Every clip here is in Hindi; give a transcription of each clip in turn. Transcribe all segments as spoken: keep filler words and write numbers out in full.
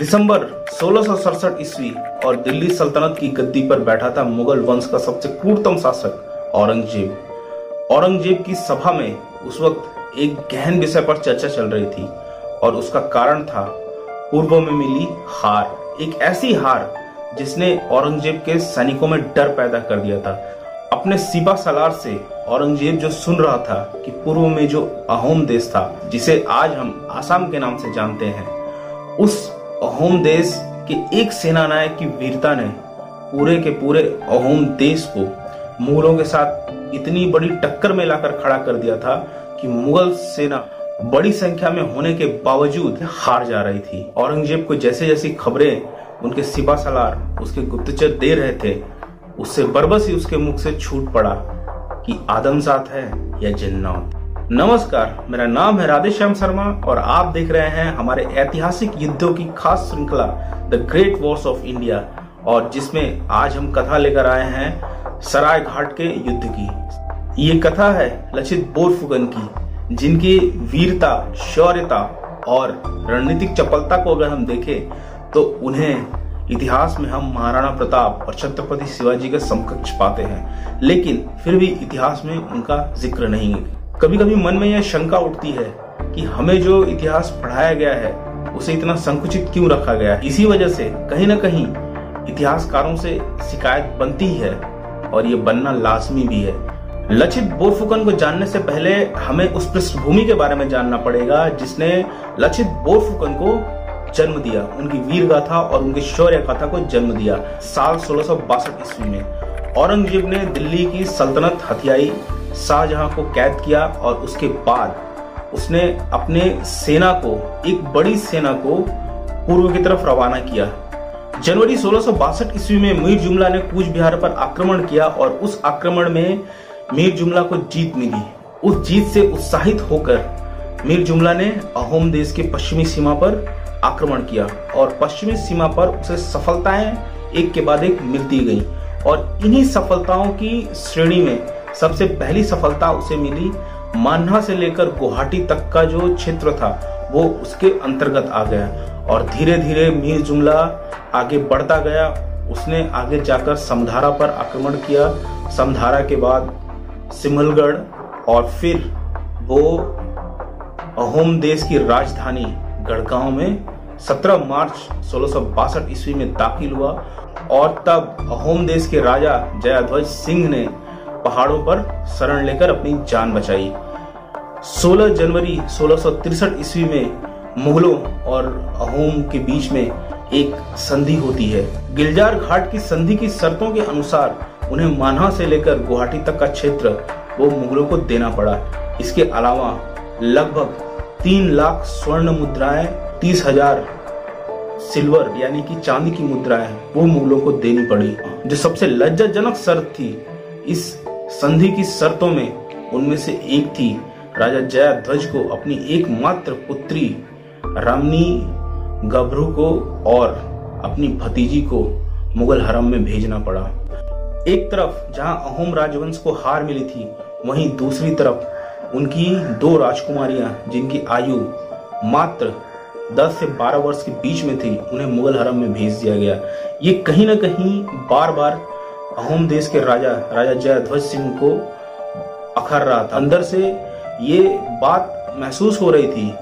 दिसंबर सोलह सौ सड़सठ ईस्वी और दिल्ली सल्तनत की गद्दी पर बैठा था मुगल वंश का सबसे क्रूरतम शासक औरंगजेब। औरंगजेब की सभा में उस वक्त एक गहन विषय पर चर्चा चल रही थी और उसका कारण था पूर्व में मिली हार, एक ऐसी हार जिसने औरंगजेब के सैनिकों में डर पैदा कर दिया था। अपने सिपा सलार से औरंगजेब जो सुन रहा था कि पूर्व में जो अहोम देश था, जिसे आज हम आसाम के नाम से जानते हैं, उस अहोम देश के एक सेनानायक की वीरता ने पूरे के पूरे अहोम देश को मुगलों के साथ इतनी बड़ी टक्कर में लाकर खड़ा कर दिया था कि मुगल सेना बड़ी संख्या में होने के बावजूद हार जा रही थी। औरंगजेब को जैसे जैसी खबरें उनके सिपा सलार, उसके गुप्तचर दे रहे थे, उससे बरबस ही उसके मुख से छूट पड़ा कि आदमजात है या जिन्नात। नमस्कार, मेरा नाम है राधेश्याम शर्मा और आप देख रहे हैं हमारे ऐतिहासिक युद्धों की खास श्रृंखला the great wars of India, और जिसमें आज हम कथा लेकर आए हैं सराय घाट के युद्ध की। ये कथा है लचित बोरफुकन की, जिनकी वीरता, शौर्यता और रणनीतिक चपलता को अगर हम देखें तो उन्हें इतिहास में हम महाराणा प्रताप और छत्रपति शिवाजी के समकक्ष पाते हैं, लेकिन फिर भी इतिहास में उनका जिक्र नहीं है। कभी कभी मन में यह शंका उठती है कि हमें जो इतिहास पढ़ाया गया है उसे इतना संकुचित क्यों रखा गया है। इसी वजह से कहीं ना कहीं इतिहासकारों से शिकायत बनती है और ये बनना लाजमी भी है। लचित बोरफुकन को जानने से पहले हमें उस पृष्ठभूमि के बारे में जानना पड़ेगा जिसने लचित बोरफुकन को जन्म दिया, उनकी वीर गाथा और उनके शौर्य गाथा को जन्म दिया। साल सोलह सौ बासठ ईस्वी में औरंगजेब ने दिल्ली की सल्तनत हथियाई, शाहजहां को कैद किया और उसके बाद उसने अपने सेना को, एक बड़ी सेना को पूर्व की तरफ रवाना किया। जनवरी सोलह सौ बासठ ईस्वी में मीर जुमला ने कूच बिहार पर आक्रमण किया और उस आक्रमण में मीर जुमला को जीत मिली। उस जीत से उत्साहित होकर मीर जुमला ने अहोम देश के पश्चिमी सीमा पर आक्रमण किया और पश्चिमी सीमा पर उसे सफलताएं एक के बाद एक मिलती गई और इन्हीं सफलताओं की श्रेणी में सबसे पहली सफलता उसे मिली। मान्हा से लेकर गुवाहाटी तक का जो क्षेत्र था वो उसके अंतर्गत आ गया और धीरे धीरे मीर जुमला आगे बढ़ता गया। उसने आगे जाकर समधारा पर आक्रमण किया, समधारा के बाद सिमलगढ़ और फिर वो अहोम देश की राजधानी गढ़गांव में सत्रह मार्च सोलह सौ बासठ ईस्वी में दाखिल हुआ और तब अहोम देश के राजा जयाध्वज सिंह ने पहाड़ों पर शरण लेकर अपनी जान बचाई। सोलह जनवरी सोलह सौ तिरसठ ईस्वी में मुगलों और अहोम के बीच में एक संधि होती है। गिलजार घाट की संधि की शर्तों के अनुसार उन्हें मान्हा से लेकर गुवाहाटी तक का क्षेत्र वो मुगलों को देना पड़ा। इसके अलावा लगभग तीन लाख स्वर्ण मुद्राएं, तीस हजार सिल्वर यानी कि चांदी की मुद्राएं वो मुगलों को देनी पड़ी। जो सबसे लज्जाजनक शर्त थी, इस संधि की शर्तों में उनमें से एक थी राजा जयाध्वज को अपनी एकमात्र पुत्री रामनी गभरू को और अपनी भतीजी को मुगल हरम में भेजना पड़ा। एक तरफ जहां अहोम राजवंश को हार मिली थी, वहीं दूसरी तरफ उनकी दो राजकुमारियां जिनकी आयु मात्र दस से बारह वर्ष के बीच में थी, उन्हें मुगल हरम में भेज दिया गया। ये कहीं ना कहीं बार बार अहोम देश के राजा राजा जयध्वज सिंह को अखर रहा था। अंदर से ये बात महसूस हो रही थी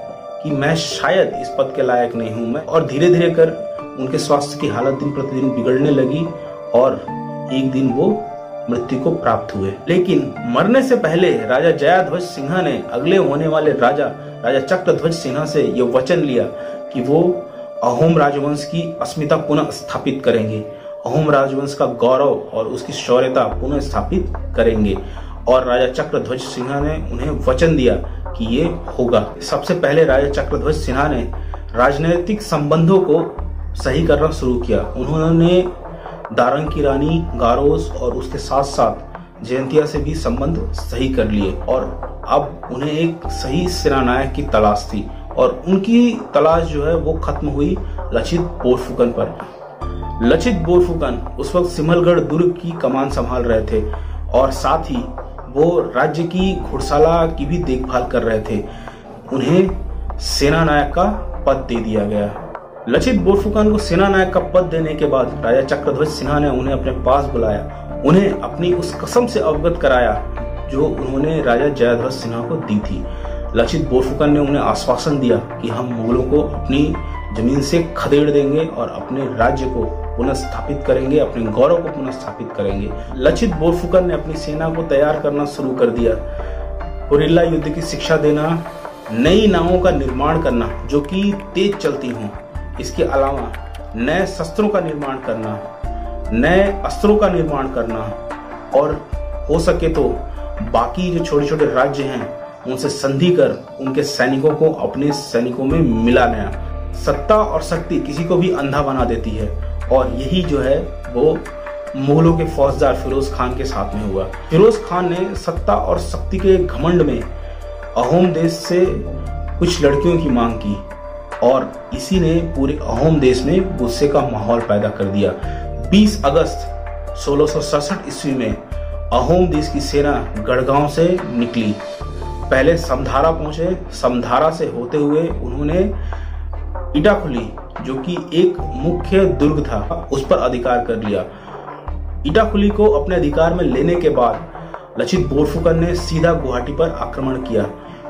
कि मैं शायद इस पद के लायक नहीं हूं मैं, और धीरे धीरे कर उनके स्वास्थ्य की हालत दिन प्रतिदिन बिगड़ने लगी और एक दिन वो मृत्यु को प्राप्त हुए। लेकिन मरने से पहले राजा जयध्वज सिंह ने अगले होने वाले राजा राजा चक्रध्वज सिंह से ये वचन लिया कि वो अहोम राजवंश की अस्मिता पुनः स्थापित करेंगे, अहोम राजवंश का गौरव और उसकी शौर्यता पुनः स्थापित करेंगे और राजा चक्रध्वज सिंह ने उन्हें वचन दिया कि ये होगा। सबसे पहले राजा चक्रध्वज सिंह ने राजनीतिक संबंधों को सही करना शुरू किया। उन्होंने दारंग की रानी गारोस और उसके साथ साथ जयंतिया से भी संबंध सही कर लिए और अब उन्हें एक सही सेनानायक की तलाश थी और उनकी तलाश जो है वो खत्म हुई लचित बोरफुकन पर। लचित बोरफुकन उस वक्त सिमलगढ़ दुर्ग की कमान संभाल रहे थे और साथ ही वो राज्य की घुड़साला की भी देखभाल कर रहे थे। उन्हें सेनानायक का पद दे दिया गया। लचित बोरफुकन को सेनानायक का पद देने के बाद राजा चक्रध्वज सिन्हा ने उन्हें अपने पास बुलाया, उन्हें अपनी उस कसम से अवगत कराया जो उन्होंने राजा जयाध्वज सिन्हा को दी थी। लचित बोरफुकन ने उन्हें आश्वासन दिया कि हम मुगलों को अपनी जमीन से खदेड़ देंगे और अपने राज्य को पुनर्स्थापित करेंगे, अपने गौरव को पुनर्स्थापित करेंगे। लचित बोरफुकन ने अपनी सेना को तैयार करना शुरू कर दिया, गुरिल्ला युद्ध की शिक्षा देना, नई नावों का निर्माण करना जो कि तेज चलती हों, इसके अलावा नए शस्त्रों का निर्माण करना, नए अस्त्रों का निर्माण करना और हो सके तो बाकी जो छोटे छोटे राज्य हैं उनसे संधि कर उनके सैनिकों को अपने सैनिकों में मिला लेना। सत्ता और शक्ति किसी को भी अंधा बना देती है और यही जो है वो मुगलों के फौजदार फिरोज खान के साथ में हुआ। फिरोज खान ने सत्ता और शक्ति के घमंड में अहोम देश से कुछ लड़कियों की मांग की और इसी ने पूरे अहोम देश में गुस्से का माहौल पैदा कर दिया। बीस अगस्त सोलह सौ सड़सठ ईस्वी में अहोम देश की सेना गढ़गांव से निकली, पहले समधारा पहुंचे, समधारा से होते हुए उन्होंने ईटाखोली जो कि एक मुख्य दुर्ग था उस पर अधिकार कर लिया। ईटाखोली को अपने अधिकार में लेने के बाद लचित बोरफुकन ने सीधा गुवाहाटी पर आक्रमण किया।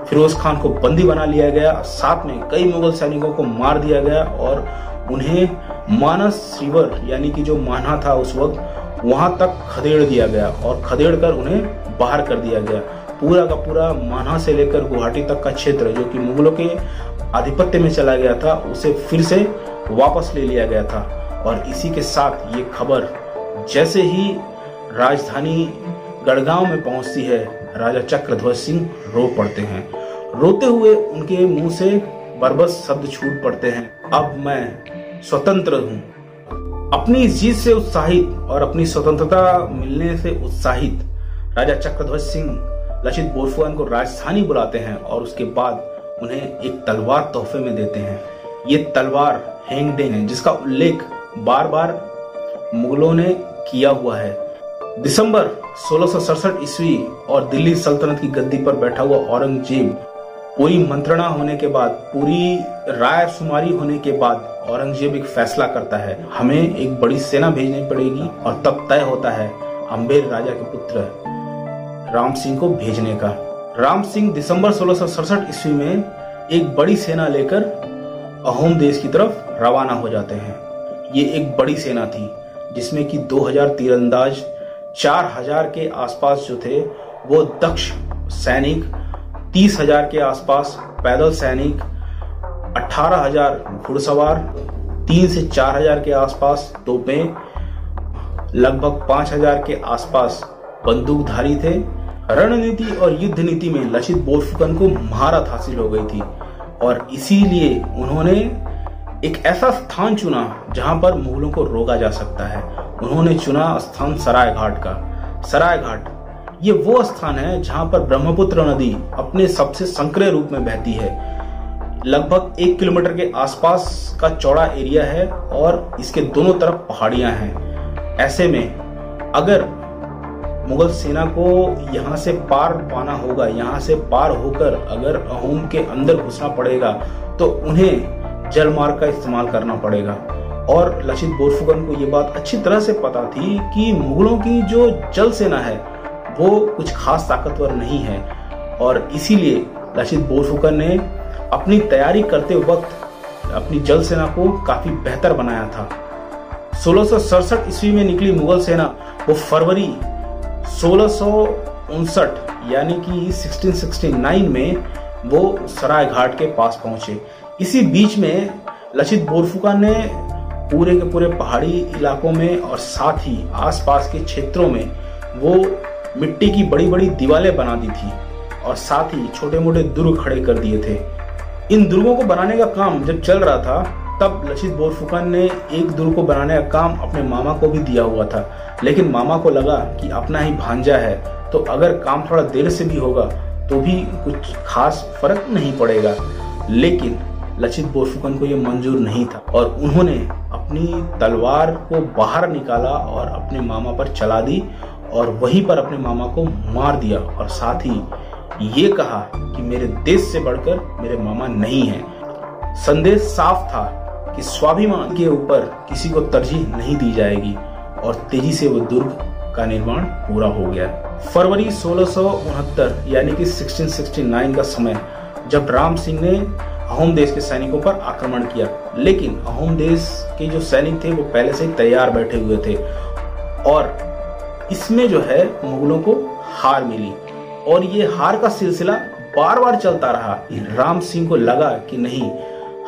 फिरोज खान को बंदी बना लिया गया, साथ में कई मुगल सैनिकों को मार दिया गया और उन्हें मानस शिवर यानी कि जो माना था उस वक्त वहां तक खदेड़ दिया गया और खदेड़ कर उन्हें बाहर कर दिया गया। पूरा का पूरा माना से लेकर गुवाहाटी तक का क्षेत्र जो कि मुगलों के आधिपत्य में चला गया था उसे फिर से वापस ले लिया गया था। और इसी के साथ ये खबर जैसे ही राजधानी गढ़गांव में पहुंचती है, राजा चक्रध्वज सिंह रो पड़ते हैं, रोते हुए उनके मुंह से बरबस शब्द छूट पड़ते हैं। अब मैं स्वतंत्र हूँ। अपनी जीत से उत्साहित और अपनी स्वतंत्रता मिलने से उत्साहित राजा चक्रध्वज सिंह लचित बोरफुकन को राजधानी बुलाते हैं और उसके बाद उन्हें एक तलवार तोहफे में देते हैं। ये तलवार हेंगडेन है जिसका उल्लेख बार बार मुगलों ने किया हुआ है। दिसंबर सोलह सौ सड़सठ ईस्वी और दिल्ली सल्तनत की गद्दी पर बैठा हुआ औरंगजेब, पूरी मंत्रणा होने के बाद, पूरी राय शुमारी होने के बाद औरंगजेब एक फैसला करता है, हमें एक बड़ी सेना भेजनी पड़ेगी और तब तय होता है अम्बेर राजा के पुत्र राम सिंह को भेजने का। राम सिंह दिसंबर सोलह सौ सड़सठ ईस्वी में एक बड़ी सेना लेकर अहोम देश की तरफ रवाना हो जाते हैं। ये एक बड़ी सेना थी जिसमें कि दो हज़ार तीरंदाज, चार हज़ार के आसपास जो थे वो दक्ष सैनिक, तीस हज़ार के आसपास पैदल सैनिक, अठारह हज़ार घुड़सवार, तीन से चार हज़ार के आसपास तोपें, लगभग पाँच हज़ार के आसपास बंदूकधारी थे। रणनीति और युद्ध नीति में लचित बोरफुकन को महारत हासिल हो गई थी और इसीलिए उन्होंने एक ऐसा स्थान चुना जहां पर मुगलों को रोका जा सकता है। उन्होंने चुना स्थान सराय घाट का। सराय घाट ये वो स्थान है जहां पर ब्रह्मपुत्र नदी अपने सबसे संकरे रूप में बहती है। लगभग एक किलोमीटर के आसपास का चौड़ा एरिया है और इसके दोनों तरफ पहाड़ियां हैं। ऐसे में अगर मुगल सेना को यहाँ से पार पाना होगा, यहाँ से पार होकर अगर अहोम के अंदर घुसना पड़ेगा तो उन्हें जलमार्ग का इस्तेमाल करना पड़ेगा। और लचित बोरफुकन को ये बात अच्छी तरह से पता थी कि मुगलों की जो जल सेना है वो कुछ खास ताकतवर नहीं है और इसीलिए लचित बोरफुकन ने अपनी तैयारी करते वक्त अपनी जल सेना को काफ़ी बेहतर बनाया था। सोलह सौ सड़सठ ईस्वी में निकली मुगल सेना वो फरवरी सोलह सौ उनसठ यानी कि सोलह सौ उनहत्तर में वो सराय घाट के पास पहुंचे। इसी बीच में लचित बोरफुकन ने पूरे के पूरे पहाड़ी इलाकों में और साथ ही आसपास के क्षेत्रों में वो मिट्टी की बड़ी बड़ी दीवारें बना दी थी और साथ ही छोटे मोटे दुर्ग खड़े कर दिए थे। इन दुर्गों को बनाने का काम जब चल रहा था तब लचित बोरफुकन ने एक दुर्ग को बनाने का काम अपने मामा को भी दिया हुआ था, लेकिन मामा को लगा कि अपना ही भांजा है तो अगर काम थोड़ा देर से भी होगा तो भी कुछ खास फर्क नहीं पड़ेगा। लेकिन लचित बोरफुकन को ये मंजूर नहीं था और उन्होंने अपनी तलवार को बाहर निकाला और अपने मामा पर चला दी और वहीं पर अपने मामा को मार दिया और साथ ही ये कहा कि मेरे देश से बढ़कर मेरे मामा नहीं है। संदेश साफ था कि स्वाभिमान के ऊपर किसी को तरजीह नहीं दी जाएगी और तेजी से वो दुर्ग का निर्माण पूरा हो गया। फरवरी सोलह सौ उनहत्तर यानी कि सोलह सौ उनहत्तर का समय जब राम सिंह ने अहोम देश के सैनिकों पर आक्रमण किया, लेकिन अहोम देश के जो सैनिक थे वो पहले से ही तैयार बैठे हुए थे और इसमें जो है मुगलों को हार मिली और ये हार का सिलसिला बार बार चलता रहा। राम सिंह को लगा कि नहीं,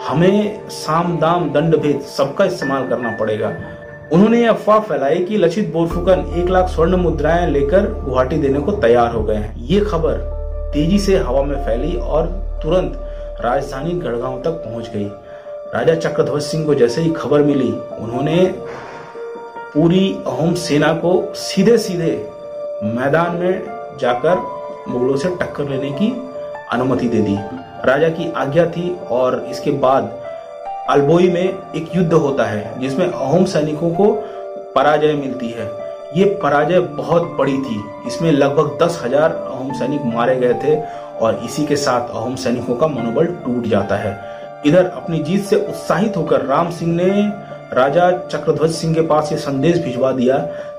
हमें साम दाम दंड भेद सबका इस्तेमाल करना पड़ेगा। उन्होंने अफवाह फैलाई कि लचित बोरफुकन एक लाख स्वर्ण मुद्राएं लेकर गुवाहाटी देने को तैयार हो गए हैं। ये खबर तेजी से हवा में फैली और तुरंत राजधानी गढ़गांव तक पहुंच गई। राजा चक्रध्वज सिंह को जैसे ही खबर मिली, उन्होंने पूरी अहोम सेना को सीधे सीधे मैदान में जाकर मुगलों से टक्कर लेने की अनुमति दे दी। राजा की आज्ञा थी और इसके बाद अल्बोई में एक युद्ध होता है जिसमें अहोम सैनिकों को पराजय मिलती है। ये पराजय बहुत बड़ी थी, इसमें लगभग दस हजार अहोम सैनिक मारे गए थे और इसी के साथ अहोम सैनिकों का मनोबल टूट जाता है। इधर अपनी जीत से उत्साहित होकर राम सिंह ने राजा चक्रध्वज सिंह के पास ये संदेश भिजवा दिया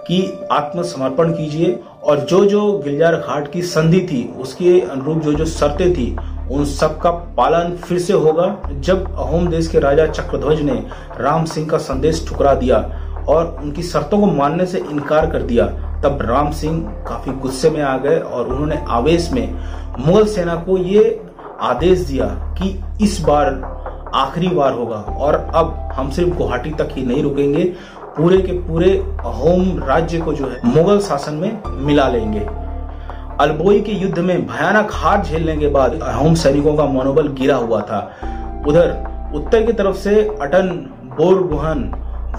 कि आत्मसमर्पण कीजिए और जो जो गिलजार घाट की संधि थी उसके अनुरूप जो जो शर्तें थी उन सब का पालन फिर से होगा। जब अहोम देश के राजा चक्रध्वज ने राम सिंह का संदेश ठुकरा दिया और उनकी शर्तों को मानने से इनकार कर दिया, तब राम सिंह काफी गुस्से में आ गए और उन्होंने आवेश में मुगल सेना को ये आदेश दिया कि इस बार आखिरी बार होगा और अब हम सिर्फ गुवाहाटी तक ही नहीं रुकेंगे, पूरे के पूरे अहोम राज्य को जो है मुगल शासन में मिला लेंगे। अल्बोई के युद्ध में भयानक हार झेलने के बाद अहोम सैनिकों का मनोबल गिरा हुआ था। उधर उत्तर की तरफ से अटन बोरगुहन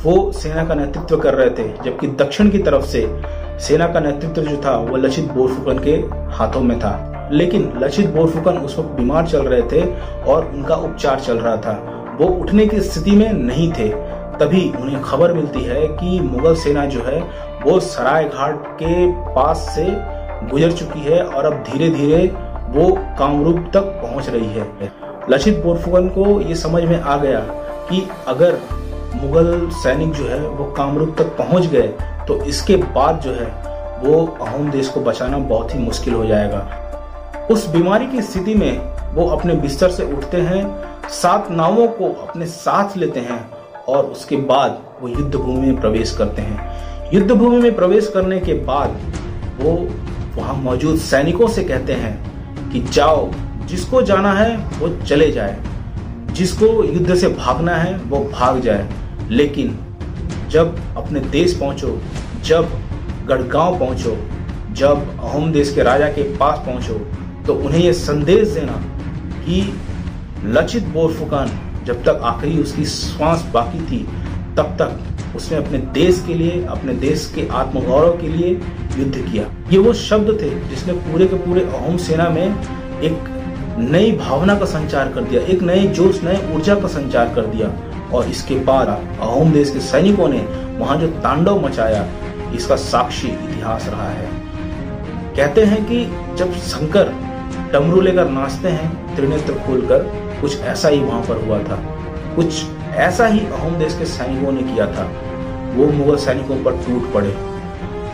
वो सेना का नेतृत्व कर रहे थे, जबकि दक्षिण की तरफ से सेना का नेतृत्व जो था वो लचित बोरफुकन के हाथों में था। लेकिन लचित बोरफुकन उस वक्त बीमार चल रहे थे और उनका उपचार चल रहा था, वो उठने की स्थिति में नहीं थे। तभी उन्हें खबर मिलती है कि मुगल सेना जो है वो सराय घाट के पास से गुजर चुकी है और अब धीरे धीरे वो कामरूप तक पहुंच रही है। लचित बोरफुकन को ये समझ में आ गया कि अगर मुगल सैनिक जो है वो कामरूप तक पहुंच गए तो इसके बाद जो है वो अहोम देश को बचाना बहुत ही मुश्किल हो जाएगा। उस बीमारी की स्थिति में वो अपने बिस्तर से उठते हैं, सात नावों को अपने साथ लेते हैं और उसके बाद वो युद्ध भूमि में प्रवेश करते हैं। युद्ध भूमि में प्रवेश करने के बाद वो वहाँ मौजूद सैनिकों से कहते हैं कि जाओ, जिसको जाना है वो चले जाए, जिसको युद्ध से भागना है वो भाग जाए, लेकिन जब अपने देश पहुँचो, जब गढ़गांव पहुँचो, जब अहोम देश के राजा के पास पहुँचो तो उन्हें यह संदेश देना कि लचित बोरफुकन जब तक आखिरी उसकी श्वास बाकी थी तब तक उसने अपने देश के लिए, अपने देश के आत्मगौरव के लिए युद्ध किया। ये वो शब्द थे जिसने पूरे के पूरे अहोम सेना में एक नई भावना का संचार कर दिया, एक नए जोश, नए ऊर्जा का संचार कर दिया। और इसके बाद अहोम देश के सैनिकों ने वहाँ जो तांडव मचाया, इसका साक्षी इतिहास रहा है। कहते हैं कि जब शंकर डमरू लेकर नाचते हैं त्रिनेत्र खोलकर, कुछ ऐसा ही वहां पर हुआ था, कुछ ऐसा ही अहोम देश के सैनिकों ने किया था। वो मुगल सैनिकों पर टूट पड़े।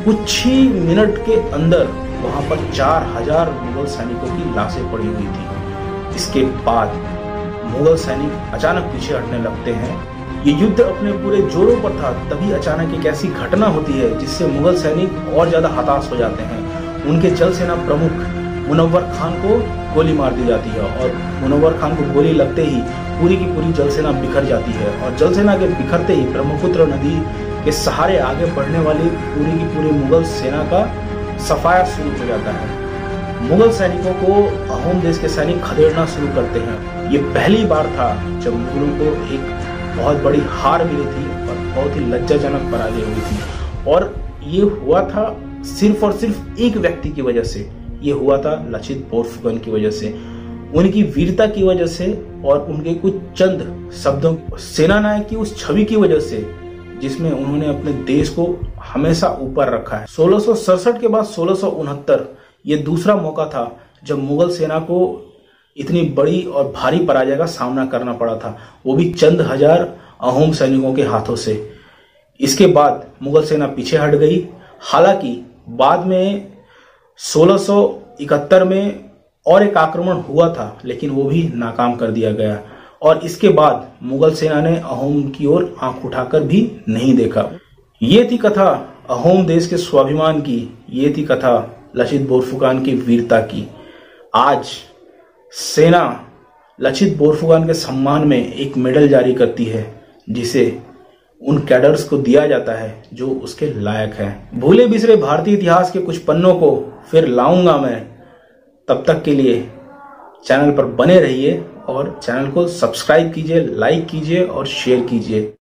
कुछ ही मिनट के अंदर वहां पर चार हजार मुगल सैनिकों की लाशें पड़ी हुई थी। इसके बाद मुगल सैनिक अचानक पीछे हटने लगते हैं। ये युद्ध अपने पूरे जोरों पर था, तभी अचानक एक ऐसी घटना होती है जिससे मुगल सैनिक और ज्यादा हताश हो जाते हैं। उनके जल सेना प्रमुख मुनव्वर खान को गोली मार दी जाती है और मुनव्वर खान को गोली लगते ही पूरी की पूरी जलसेना बिखर जाती है और जलसेना के बिखरते ही ब्रह्मपुत्र नदी के सहारे आगे बढ़ने वाली पूरी की पूरी मुगल सेना का सफाया शुरू हो जाता है। मुगल सैनिकों को अहोम देश के सैनिक खदेड़ना शुरू करते हैं। ये पहली बार था जब मुगलों को एक बहुत बड़ी हार मिली थी और बहुत ही लज्जाजनक पराजय हुई थी, और ये हुआ था सिर्फ और सिर्फ एक व्यक्ति की वजह से। ये हुआ था लचित बोरफुकन की वजह से, उनकी वीरता की वजह से और उनके कुछ चंद शब्दों, सेनानायक की उस छवि की वजह से जिसमें उन्होंने अपने देश को हमेशा ऊपर रखा है। सोलह सौ सड़सठ के बाद सोलह सौ उनहत्तर ये दूसरा मौका था जब मुगल सेना को इतनी बड़ी और भारी पराजय का सामना करना पड़ा था, वो भी चंद हजार अहोम सैनिकों के हाथों से। इसके बाद मुगल सेना पीछे हट गई। हालांकि बाद में सोलह सौ इकहत्तर में और एक आक्रमण हुआ था, लेकिन वो भी नाकाम कर दिया गया और इसके बाद मुगल सेना ने अहोम की ओर आंख उठाकर भी नहीं देखा। ये थी कथा अहोम देश के स्वाभिमान की, ये थी कथा लचित बोरफुकन की वीरता की। आज सेना लचित बोरफुकन के सम्मान में एक मेडल जारी करती है जिसे उन कैडर्स को दिया जाता है जो उसके लायक हैं। भूले बिसरे भारतीय इतिहास के कुछ पन्नों को फिर लाऊंगा मैं। तब तक के लिए चैनल पर बने रहिए और चैनल को सब्सक्राइब कीजिए, लाइक कीजिए और शेयर कीजिए।